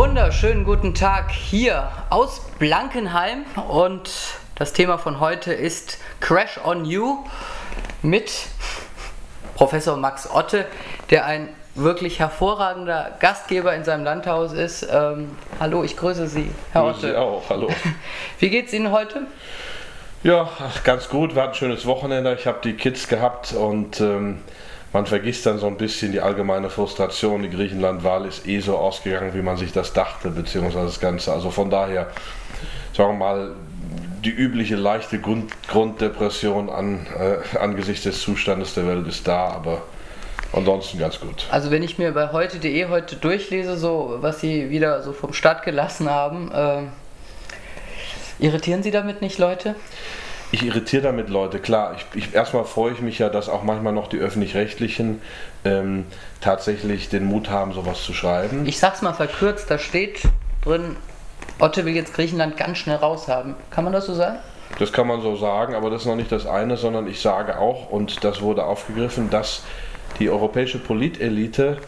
Wunderschönen guten Tag hier aus Blankenheim und das Thema von heute ist Crash on You mit Professor Max Otte, der ein wirklich hervorragender Gastgeber in seinem Landhaus ist. Hallo, ich grüße Sie, Herr Otte. Ich auch, hallo. Wie geht's Ihnen heute? Ja, ganz gut, war ein schönes Wochenende, ich habe die Kids gehabt und man vergisst dann so ein bisschen die allgemeine Frustration. Die Griechenland-Wahl ist eh so ausgegangen, wie man sich das dachte, beziehungsweise das Ganze. Also von daher, sagen wir mal, die übliche leichte Grunddepression angesichts des Zustandes der Welt ist da, aber ansonsten ganz gut. Also wenn ich mir bei heute.de heute durchlese, so was Sie wieder so vom Start gelassen haben, irritieren Sie damit nicht Leute? Ich irritiere damit Leute, klar. Erstmal freue ich mich ja, dass auch manchmal noch die Öffentlich-Rechtlichen tatsächlich den Mut haben, sowas zu schreiben. Ich sag's mal verkürzt, da steht drin, Otte will jetzt Griechenland ganz schnell raushaben. Kann man das so sagen? Das kann man so sagen, aber das ist noch nicht das eine, sondern ich sage auch, und das wurde aufgegriffen, dass die europäische Politelite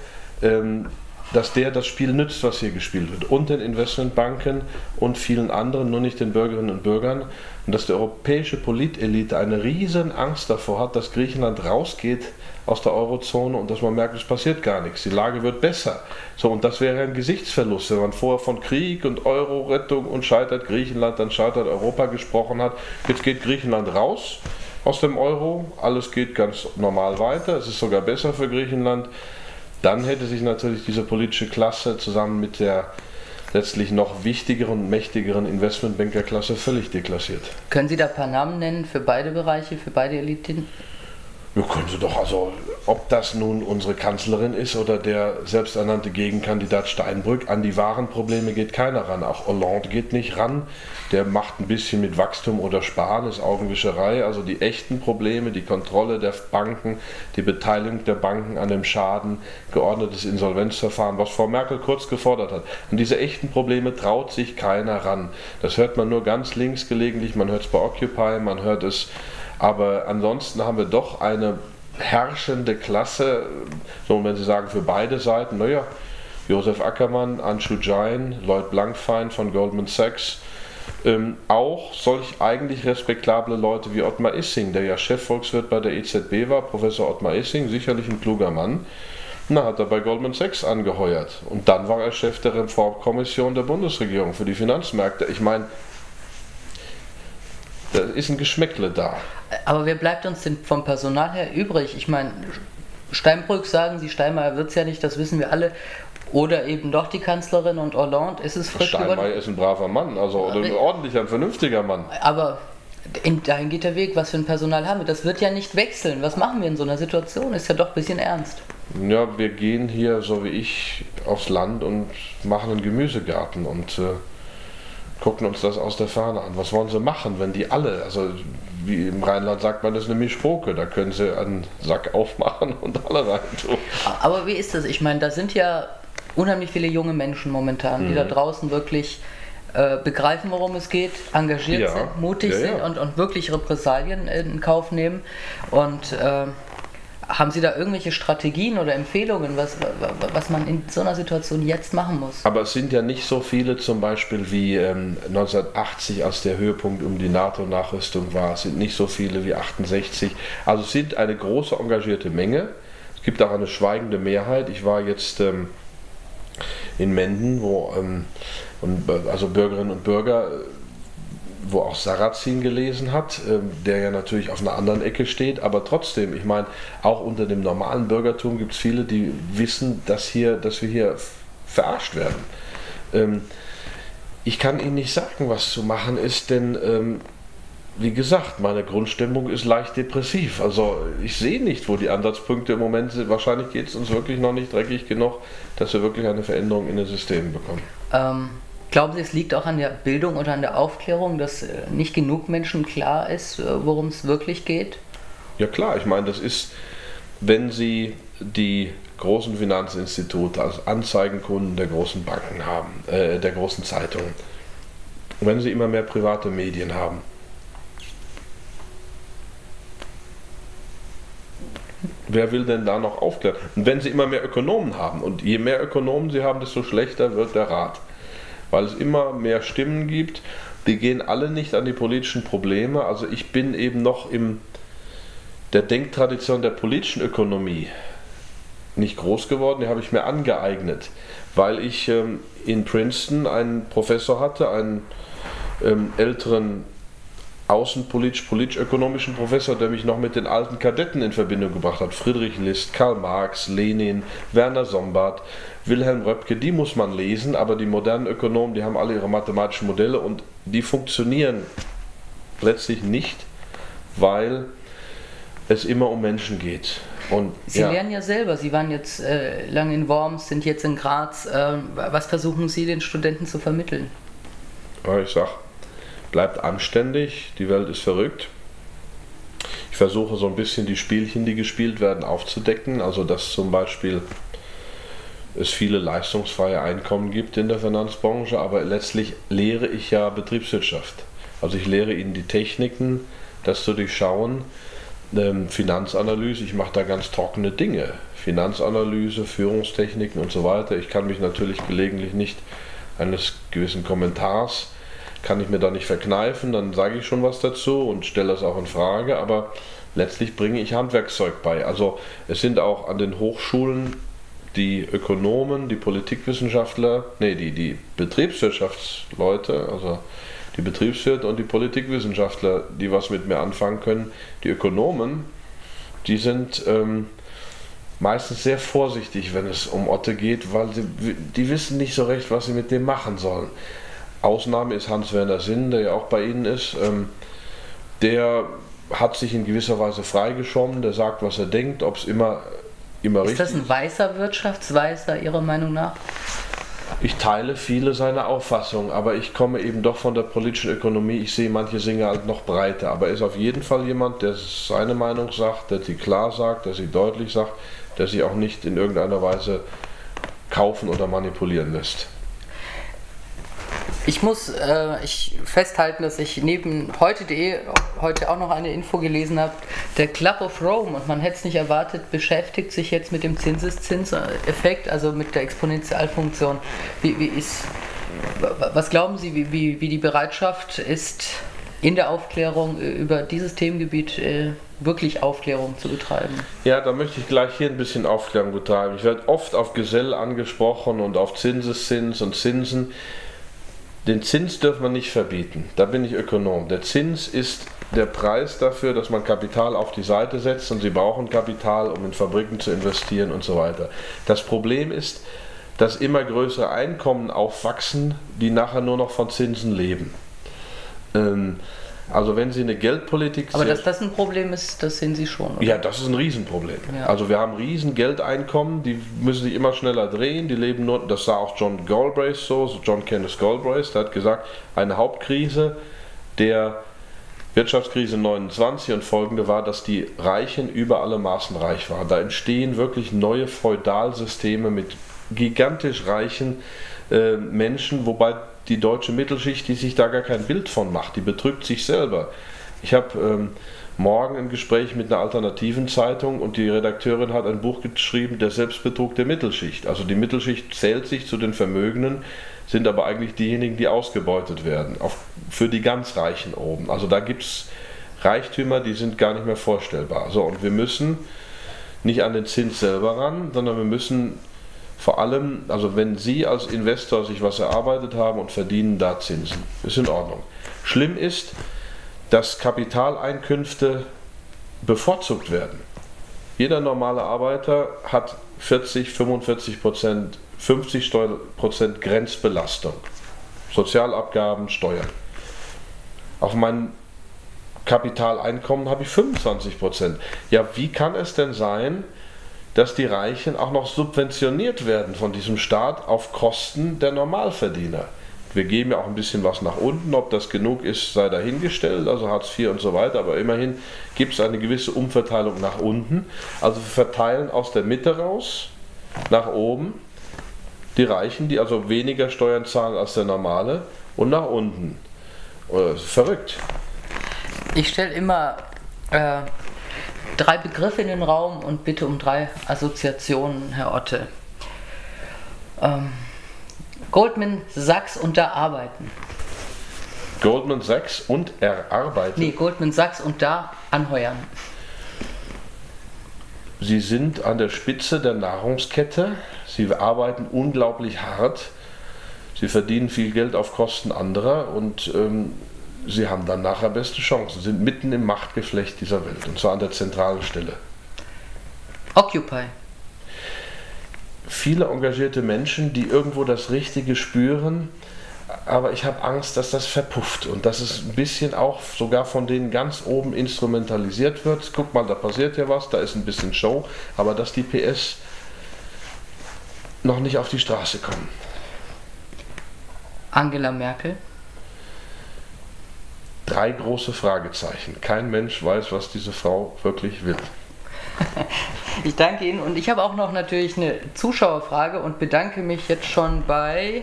dass das Spiel nützt, was hier gespielt wird. Und den Investmentbanken und vielen anderen, nur nicht den Bürgerinnen und Bürgern. Und dass die europäische Politelite eine riesen Angst davor hat, dass Griechenland rausgeht aus der Eurozone und dass man merkt, es passiert gar nichts. Die Lage wird besser. So, und das wäre ein Gesichtsverlust, wenn man vorher von Krieg und Euro-Rettung und scheitert Griechenland, dann scheitert Europa gesprochen hat. Jetzt geht Griechenland raus aus dem Euro, alles geht ganz normal weiter, es ist sogar besser für Griechenland. Dann hätte sich natürlich diese politische Klasse zusammen mit der letztlich noch wichtigeren und mächtigeren Investmentbankerklasse völlig deklassiert. Können Sie da ein paar Namen nennen für beide Bereiche, für beide Eliten? Ja, können Sie doch. Also, ob das nun unsere Kanzlerin ist oder der selbsternannte Gegenkandidat Steinbrück, an die wahren Probleme geht keiner ran. Auch Hollande geht nicht ran. Der macht ein bisschen mit Wachstum oder Sparen, ist Augenwischerei. Also die echten Probleme, die Kontrolle der Banken, die Beteiligung der Banken an dem Schaden, geordnetes Insolvenzverfahren, was Frau Merkel kurz gefordert hat. Und diese echten Probleme traut sich keiner ran. Das hört man nur ganz links gelegentlich. Man hört es bei Occupy, man hört es. Aber ansonsten haben wir doch eine herrschende Klasse, so wenn Sie sagen, für beide Seiten, naja, Josef Ackermann, Anshu Jain, Lloyd Blankfein von Goldman Sachs, auch solch eigentlich respektable Leute wie Ottmar Issing, der ja Chefvolkswirt bei der EZB war, Professor Ottmar Issing, sicherlich ein kluger Mann, hat er bei Goldman Sachs angeheuert und dann war er Chef der Reformkommission der Bundesregierung für die Finanzmärkte. Ich meine, da ist ein Geschmäckle da. Aber wer bleibt uns denn vom Personal her übrig? Ich meine, Steinbrück sagen Sie, Steinmeier wird es ja nicht, das wissen wir alle. Oder eben doch die Kanzlerin und Hollande, ist es frisch geworden? Steinmeier ist ein braver Mann, also ein ordentlicher, ein vernünftiger Mann. Aber dahin geht der Weg, was für ein Personal haben wir? Das wird ja nicht wechseln. Was machen wir in so einer Situation? Ist ja doch ein bisschen ernst. Ja, wir gehen hier, so wie ich, aufs Land und machen einen Gemüsegarten und gucken uns das aus der Ferne an. Was wollen sie machen, wenn die alle, also wie im Rheinland sagt man, das ist eine Mischpoke, da können sie einen Sack aufmachen und alle rein tun. Aber wie ist das? Ich meine, da sind ja unheimlich viele junge Menschen momentan, die da draußen wirklich begreifen, worum es geht, engagiert sind, mutig sind und wirklich Repressalien in Kauf nehmen. Und haben Sie da irgendwelche Strategien oder Empfehlungen, was man in so einer Situation jetzt machen muss? Aber es sind ja nicht so viele zum Beispiel wie 1980, als der Höhepunkt um die NATO-Nachrüstung war. Es sind nicht so viele wie 68. Also es sind eine große engagierte Menge. Es gibt auch eine schweigende Mehrheit. Ich war jetzt in Menden, wo also Bürgerinnen und Bürger, wo auch Sarrazin gelesen hat, der ja natürlich auf einer anderen Ecke steht, aber trotzdem, ich meine, auch unter dem normalen Bürgertum gibt es viele, die wissen, dass wir hier verarscht werden. Ich kann Ihnen nicht sagen, was zu machen ist, denn wie gesagt, meine Grundstimmung ist leicht depressiv, also ich sehe nicht, wo die Ansatzpunkte im Moment sind. Wahrscheinlich geht es uns wirklich noch nicht dreckig genug, dass wir wirklich eine Veränderung in den Systemen bekommen. Glauben Sie, es liegt auch an der Bildung oder an der Aufklärung, dass nicht genug Menschen klar ist, worum es wirklich geht? Ja klar, ich meine, das ist, wenn Sie die großen Finanzinstitute als Anzeigenkunden der großen Banken haben, der großen Zeitungen, wenn Sie immer mehr private Medien haben, wer will denn da noch aufklären? Und wenn sie immer mehr Ökonomen haben, und je mehr Ökonomen sie haben, desto schlechter wird der Rat. Weil es immer mehr Stimmen gibt, die gehen alle nicht an die politischen Probleme. Also ich bin eben noch in der Denktradition der politischen Ökonomie nicht groß geworden, die habe ich mir angeeignet, weil ich in Princeton einen Professor hatte, einen älteren außenpolitisch-ökonomischen Professor, der mich noch mit den alten Kadetten in Verbindung gebracht hat. Friedrich List, Karl Marx, Lenin, Werner Sombart, Wilhelm Röpke, die muss man lesen, aber die modernen Ökonomen, die haben alle ihre mathematischen Modelle und die funktionieren letztlich nicht, weil es immer um Menschen geht. Und, Sie lernen ja selber, Sie waren jetzt lange in Worms, sind jetzt in Graz. Was versuchen Sie den Studenten zu vermitteln? Ja, ich sage, bleibt anständig, die Welt ist verrückt. Ich versuche so ein bisschen die Spielchen, die gespielt werden, aufzudecken. Also dass zum Beispiel es viele leistungsfreie Einkommen gibt in der Finanzbranche, aber letztlich lehre ich ja Betriebswirtschaft. Also ich lehre ihnen die Techniken, das zu durchschauen. Finanzanalyse, ich mache da ganz trockene Dinge. Finanzanalyse, Führungstechniken und so weiter. Ich kann mich natürlich gelegentlich nicht eines gewissen Kommentars, kann ich mir da nicht verkneifen, dann sage ich schon was dazu und stelle das auch in Frage, aber letztlich bringe ich Handwerkszeug bei. Also es sind auch an den Hochschulen die Ökonomen, die Politikwissenschaftler, die Betriebswirtschaftsleute, also die Betriebswirte und die Politikwissenschaftler, die was mit mir anfangen können. Die Ökonomen, die sind meistens sehr vorsichtig, wenn es um Otte geht, weil die wissen nicht so recht, was sie mit dem machen sollen. Ausnahme ist Hans-Werner Sinn, der ja auch bei Ihnen ist. Der hat sich in gewisser Weise freigeschwommen, der sagt, was er denkt, ob es immer richtig ist. Ist das ein weißer Wirtschaftsweißer, Ihrer Meinung nach? Ich teile viele seiner Auffassungen, aber ich komme eben doch von der politischen Ökonomie. Ich sehe manche Dinge halt noch breiter, aber er ist auf jeden Fall jemand, der seine Meinung sagt, der sie klar sagt, der sie deutlich sagt, der sie auch nicht in irgendeiner Weise kaufen oder manipulieren lässt. Ich muss festhalten, dass ich neben heute.de heute auch noch eine Info gelesen habe. Der Club of Rome, und man hätte es nicht erwartet, beschäftigt sich jetzt mit dem Zinseszinseffekt, also mit der Exponentialfunktion. Was glauben Sie, wie die Bereitschaft ist, in der Aufklärung über dieses Themengebiet wirklich Aufklärung zu betreiben? Ja, da möchte ich gleich hier ein bisschen Aufklärung betreiben. Ich werde oft auf Gesell angesprochen und auf Zinseszins und Zinsen. Den Zins dürfen wir nicht verbieten, da bin ich Ökonom. Der Zins ist der Preis dafür, dass man Kapital auf die Seite setzt, und Sie brauchen Kapital, um in Fabriken zu investieren und so weiter. Das Problem ist, dass immer größere Einkommen aufwachsen, die nachher nur noch von Zinsen leben. Also wenn Sie eine Geldpolitik... Aber dass das ein Problem ist, das sehen Sie schon, oder? Ja, das ist ein Riesenproblem. Ja. Also wir haben riesen Geldeinkommen, die müssen sich immer schneller drehen, die leben nur... Das sah auch John Kenneth Galbraith, der hat gesagt, eine Hauptkrise der Wirtschaftskrise 29 und folgende war, dass die Reichen über alle Maßen reich waren. Da entstehen wirklich neue Feudalsysteme mit gigantisch reichen Menschen, wobei die deutsche Mittelschicht, die sich da gar kein Bild von macht, die betrügt sich selber. Ich habe morgen ein Gespräch mit einer alternativen Zeitung und die Redakteurin hat ein Buch geschrieben, der Selbstbetrug der Mittelschicht. Also die Mittelschicht zählt sich zu den Vermögenden, sind aber eigentlich diejenigen, die ausgebeutet werden, für die ganz Reichen oben. Also da gibt es Reichtümer, die sind gar nicht mehr vorstellbar. So, und wir müssen nicht an den Zins selber ran, sondern wir müssen... Vor allem, also wenn Sie als Investor sich was erarbeitet haben und verdienen da Zinsen, ist in Ordnung. Schlimm ist, dass Kapitaleinkünfte bevorzugt werden. Jeder normale Arbeiter hat 40%, 45%, 50% Grenzbelastung. Sozialabgaben, Steuern. Auf mein Kapitaleinkommen habe ich 25%. Ja, wie kann es denn sein, dass die Reichen auch noch subventioniert werden von diesem Staat auf Kosten der Normalverdiener? Wir geben ja auch ein bisschen was nach unten, ob das genug ist, sei dahingestellt, also Hartz IV und so weiter, aber immerhin gibt es eine gewisse Umverteilung nach unten. Also wir verteilen aus der Mitte raus, nach oben, die Reichen, die also weniger Steuern zahlen als der Normale, und nach unten. Verrückt. Ich stelle immer... drei Begriffe in den Raum und bitte um drei Assoziationen, Herr Otte. Goldman Sachs und da arbeiten. Goldman Sachs und erarbeiten? Nee, Goldman Sachs und da anheuern. Sie sind an der Spitze der Nahrungskette, sie arbeiten unglaublich hart, sie verdienen viel Geld auf Kosten anderer und sie haben dann nachher beste Chancen, sind mitten im Machtgeflecht dieser Welt und zwar an der zentralen Stelle. Occupy. Viele engagierte Menschen, die irgendwo das Richtige spüren, aber ich habe Angst, dass das verpufft und dass es ein bisschen auch sogar von denen ganz oben instrumentalisiert wird. Guck mal, da passiert ja was, da ist ein bisschen Show, aber dass die PS noch nicht auf die Straße kommen. Angela Merkel? Drei große Fragezeichen. Kein Mensch weiß, was diese Frau wirklich will. Ich danke Ihnen und ich habe auch noch natürlich eine Zuschauerfrage und bedanke mich jetzt schon bei...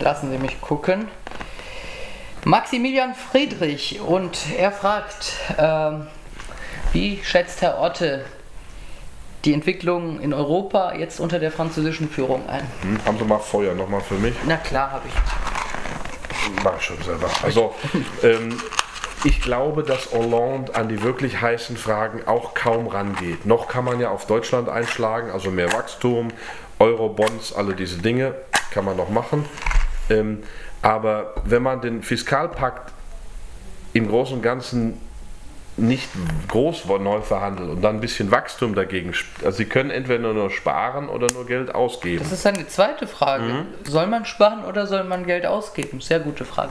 Lassen Sie mich gucken. Maximilian Friedrich, und er fragt, wie schätzt Herr Otte die Entwicklung in Europa jetzt unter der französischen Führung ein? Haben Sie mal Feuer nochmal für mich? Na klar, habe ich. Mach ich schon selber. Also, ich glaube, dass Hollande an die wirklich heißen Fragen auch kaum rangeht. Noch kann man ja auf Deutschland einschlagen, also mehr Wachstum, Eurobonds, alle diese Dinge kann man noch machen. Aber wenn man den Fiskalpakt im Großen und Ganzen nicht groß neu verhandelt und dann ein bisschen Wachstum dagegen, also Sie können entweder nur sparen oder nur Geld ausgeben. Das ist eine zweite Frage. Mhm. Soll man sparen oder soll man Geld ausgeben? Sehr gute Frage.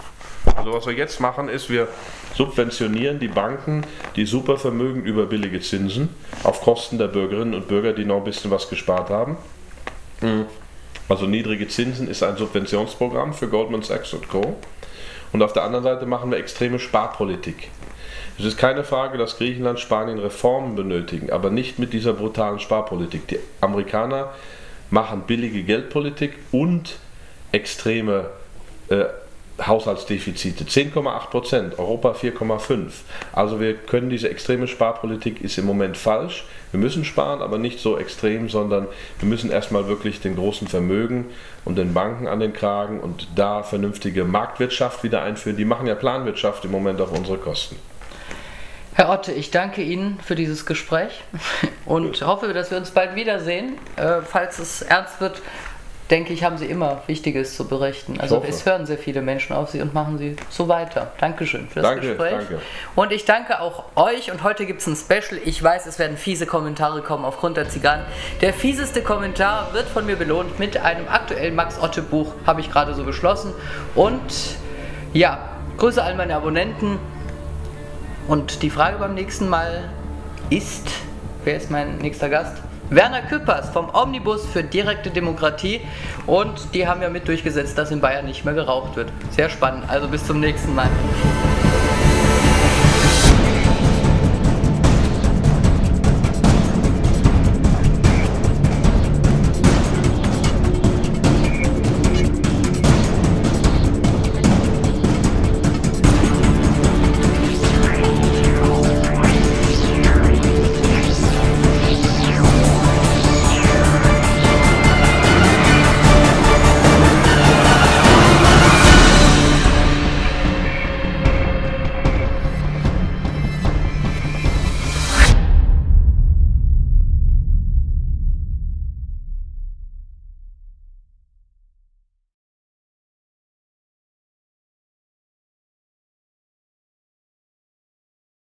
Also was wir jetzt machen ist, wir subventionieren die Banken, die Supervermögen über billige Zinsen auf Kosten der Bürgerinnen und Bürger, die noch ein bisschen was gespart haben. Mhm. Also niedrige Zinsen ist ein Subventionsprogramm für Goldman Sachs und Co. Und auf der anderen Seite machen wir extreme Sparpolitik. Es ist keine Frage, dass Griechenland, Spanien Reformen benötigen, aber nicht mit dieser brutalen Sparpolitik. Die Amerikaner machen billige Geldpolitik und extreme Haushaltsdefizite. 10,8%, Europa 4,5%. Also wir können diese extreme Sparpolitik, ist im Moment falsch. Wir müssen sparen, aber nicht so extrem, sondern wir müssen erstmal wirklich den großen Vermögen und den Banken an den Kragen und da vernünftige Marktwirtschaft wieder einführen. Die machen ja Planwirtschaft im Moment auf unsere Kosten. Herr Otte, ich danke Ihnen für dieses Gespräch und hoffe, dass wir uns bald wiedersehen. Falls es ernst wird, denke ich, haben Sie immer Wichtiges zu berichten. Also es hören sehr viele Menschen auf Sie und machen Sie so weiter. Dankeschön für das Gespräch. Danke. Und ich danke auch euch. Und heute gibt es ein Special. Ich weiß, es werden fiese Kommentare kommen aufgrund der Zigarren. Der fieseste Kommentar wird von mir belohnt mit einem aktuellen Max-Otte-Buch. Habe ich gerade so beschlossen. Und ja, Grüße all meine Abonnenten. Und die Frage beim nächsten Mal ist, wer ist mein nächster Gast? Werner Küppers vom Omnibus für direkte Demokratie, und die haben ja mit durchgesetzt, dass in Bayern nicht mehr geraucht wird. Sehr spannend, also bis zum nächsten Mal.